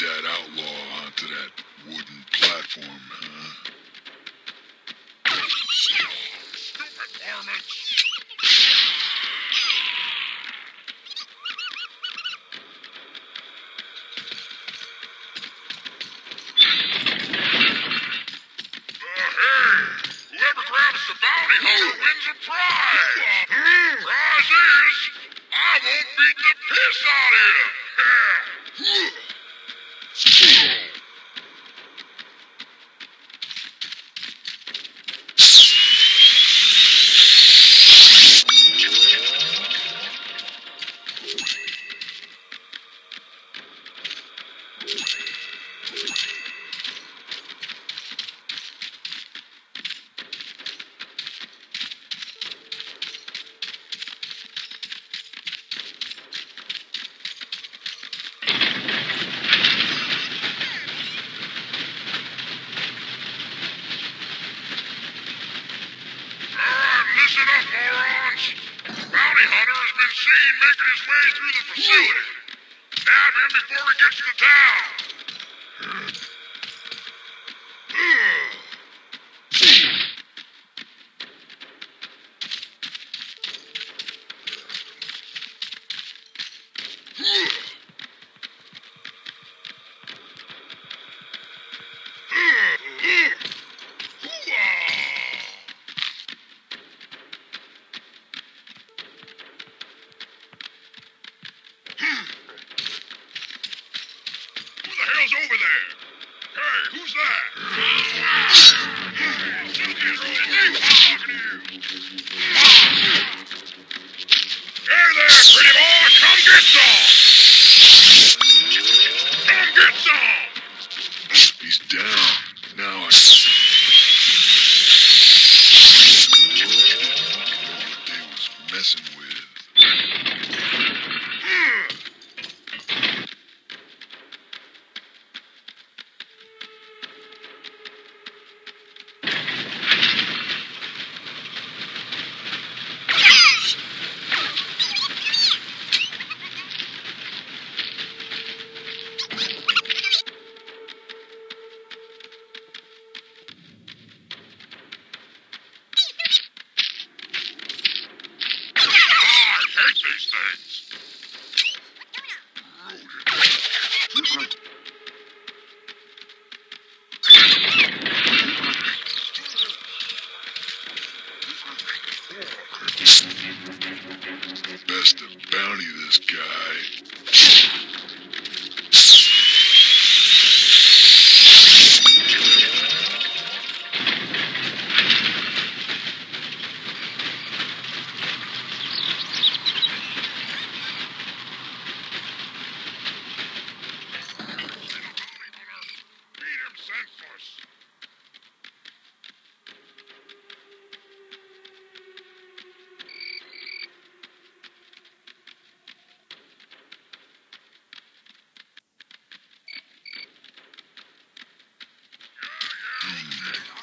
That outlaw onto that wooden platform, huh?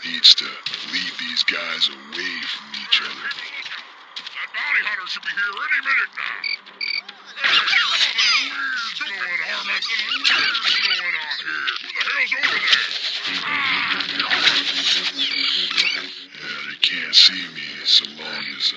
Needs to lead these guys away from each other. That bounty hunter should be here any minute now. What's going on? What's going on here? Who the hell's over there? Yeah, they can't see me so long as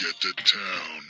get to town.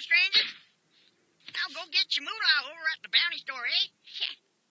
Stranger, now go get your moolah over at the bounty store, eh?